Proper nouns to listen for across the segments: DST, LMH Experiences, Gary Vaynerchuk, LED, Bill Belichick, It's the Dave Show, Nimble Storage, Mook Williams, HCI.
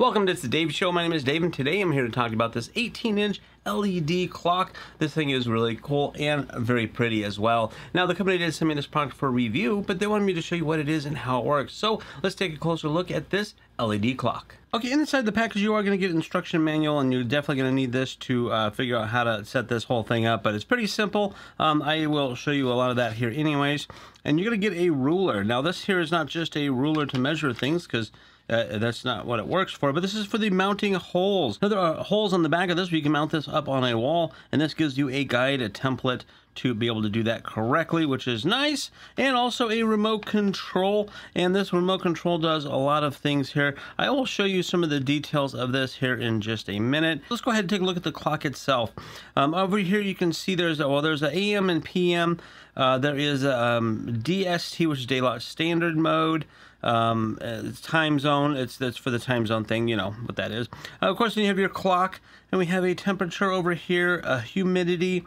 Welcome to It's the Dave Show. My name is Dave, and today I'm here to talk about this 18-inch LED clock. This thing is really cool and very pretty as well. Now, the company did send me this product for review, but they wanted me to show you what it is and how it works. So let's take a closer look at this LED clock. Okay, inside the package you are going to get an instruction manual, and you're definitely going to need this to figure out how to set this whole thing up, but it's pretty simple. I will show you a lot of that here anyways. And you're going to get a ruler. Now, this here is not just a ruler to measure things, because that's not what it works for, but this is for the mounting holes. Now, there are holes on the back of this where you can mount this up on a wall, and this gives you a guide, a template, to be able to do that correctly, which is nice. And also a remote control, and this remote control does a lot of things here. I will show you some of the details of this here in just a minute. Let's go ahead and take a look at the clock itself. Over here you can see there's an AM and PM. There is DST, which is daylight standard mode. Time zone, that's for the time zone thing, you know what that is. Of course, then you have your clock, and we have a temperature over here, a humidity,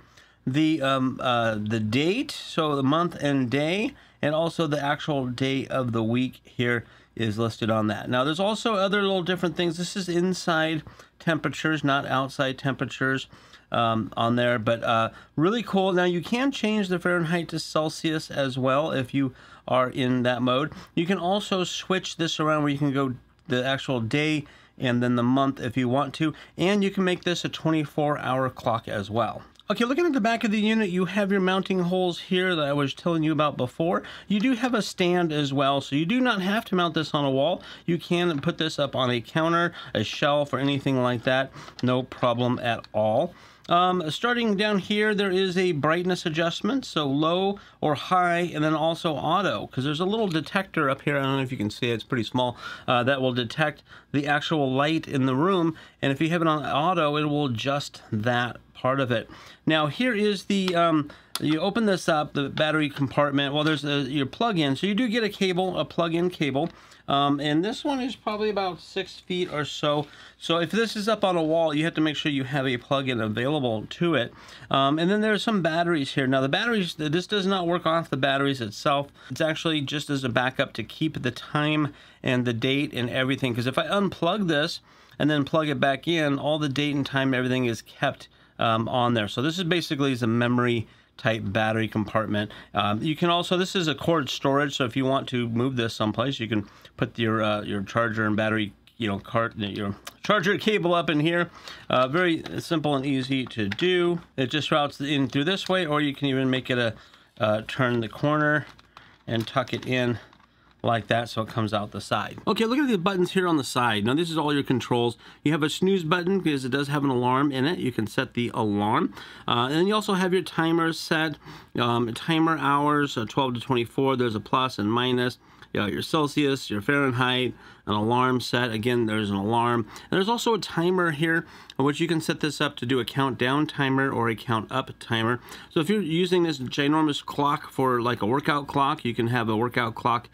the date, so the month and day, and also the actual day of the week here is listed on that. Now, there's also other little different things. This is inside temperatures, not outside temperatures on there, but really cool. Now, you can change the Fahrenheit to Celsius as well if you are in that mode. You can also switch this around where you can go the actual day and then the month if you want to, and you can make this a 24-hour clock as well. Okay, looking at the back of the unit, you have your mounting holes here that I was telling you about before. You do have a stand as well, so you do not have to mount this on a wall. You can put this up on a counter, a shelf, or anything like that. No problem at all. Starting down here, there is a brightness adjustment, so low or high, and then also auto, because there's a little detector up here. I don't know if you can see it, it's pretty small, that will detect the actual light in the room, and if you have it on auto, it will adjust that part of it. Now, here is the you open this up, the battery compartment. Well, there's your plug-in, so you do get a cable, a plug-in cable, and this one is probably about 6 feet or so. So if this is up on a wall, you have to make sure you have a plug-in available to it. And then there's some batteries here. Now, the batteries, this does not work off the batteries itself. It's actually just as a backup to keep the time and the date and everything, because if I unplug this and then plug it back in, all the date and time, everything is kept on there. So this is basically a memory type battery compartment. You can also, this is a cord storage, so if you want to move this someplace, you can put your charger and battery, your charger cable up in here. Very simple and easy to do. It just routes in through this way, or you can even make it a turn the corner and tuck it in like that, so it comes out the side. Okay, look at the buttons here on the side. Now, this is all your controls. You have a snooze button because it does have an alarm in it. You can set the alarm. And then you also have your timers set, timer hours, 12 to 24. There's a plus and minus, your Celsius, your Fahrenheit, an alarm set. Again, there's an alarm. And there's also a timer here, which you can set this up to do a countdown timer or a count up timer. So if you're using this ginormous clock for like a workout clock, you can have a workout clock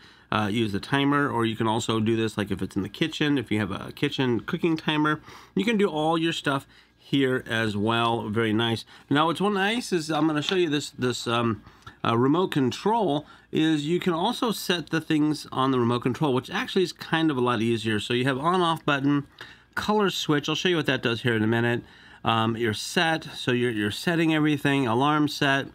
use the timer, or you can also do this like if it's in the kitchen, if you have a kitchen cooking timer. You can do all your stuff here as well. Very nice. Now, what's nice is I'm going to show you this remote control is you can also set the things on the remote control, which actually is kind of a lot easier. So you have on-off button, color switch. I'll show you what that does here in a minute. Your set, so you're setting everything. Alarm set,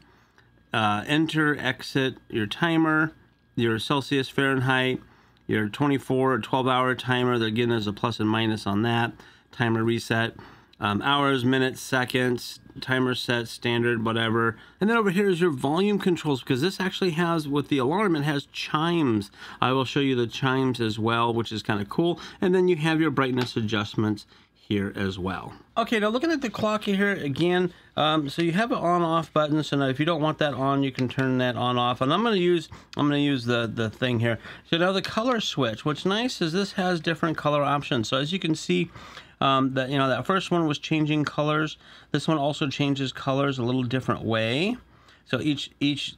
enter, exit, your timer, your Celsius, Fahrenheit, your 24 or 12-hour timer. Again, there's a plus and minus on that. Timer reset, hours, minutes, seconds, timer set, standard, whatever. And then over here is your volume controls, because this actually has, with the alarm, it has chimes. I will show you the chimes as well, which is kind of cool. And then you have your brightness adjustments here as well. Okay, now looking at the clock here again, so you have an on-off button. So now if you don't want that on, you can turn that on-off. And I'm gonna use the thing here. So now the color switch. What's nice is this has different color options. So as you can see, that that first one was changing colors. This one also changes colors a little different way. So each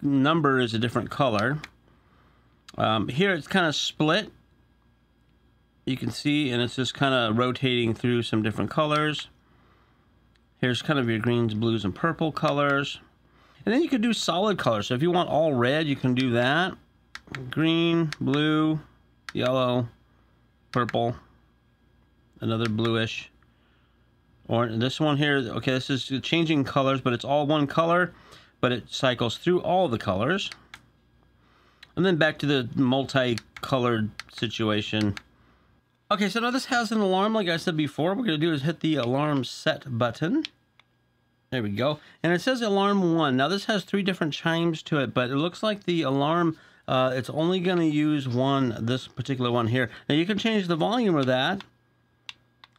number is a different color. Here it's kind of split. You can see, and it's just kind of rotating through some different colors. Here's kind of your greens, blues, and purple colors. And then you can do solid colors. So if you want all red, you can do that. Green, blue, yellow, purple, another bluish. Or this one here, okay, this is changing colors, but it's all one color, but it cycles through all the colors. And then back to the multi-colored situation. Okay, so now this has an alarm, like I said before. What we're going to do is hit the alarm set button. There we go. And it says alarm 1. Now this has 3 different chimes to it, but it looks like the alarm, it's only going to use one, this particular one here. Now you can change the volume of that.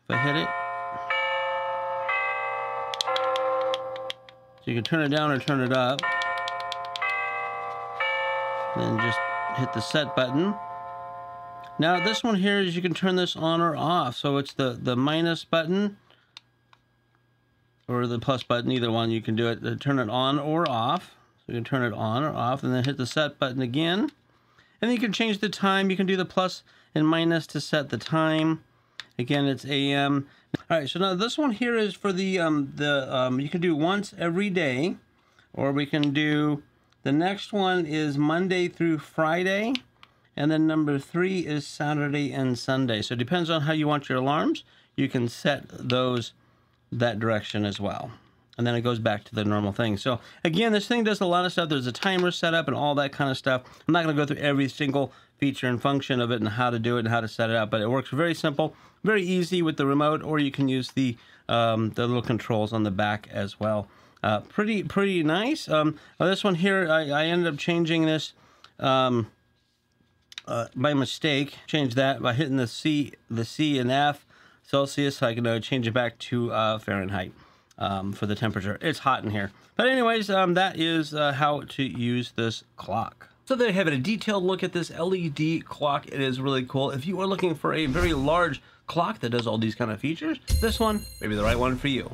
If I hit it. So you can turn it down or turn it up. Then just hit the set button. Now this one here is you can turn this on or off. So it's the minus button or the plus button, either one you can do it. Turn it on or off. So you can turn it on or off and then hit the set button again. And you can change the time. You can do the plus and minus to set the time. Again, it's AM. All right, so now this one here is for the you can do once every day, or we can do the next one is Monday through Friday, and then number 3 is Saturday and Sunday. So it depends on how you want your alarms. You can set those that direction as well. And then it goes back to the normal thing. So again, this thing does a lot of stuff. There's a timer set up and all that kind of stuff. I'm not going to go through every single feature and function of it and how to do it and how to set it up, but it works very simple, very easy with the remote, or you can use the little controls on the back as well. Pretty nice. This one here, I ended up changing this by mistake. Changed that by hitting the C and F Celsius. So I can change it back to Fahrenheit. For the temperature. It's hot in here. But anyways, that is how to use this clock. So there you have it, a detailed look at this LED clock. It is really cool. If you are looking for a very large clock that does all these kind of features, this one may be the right one for you.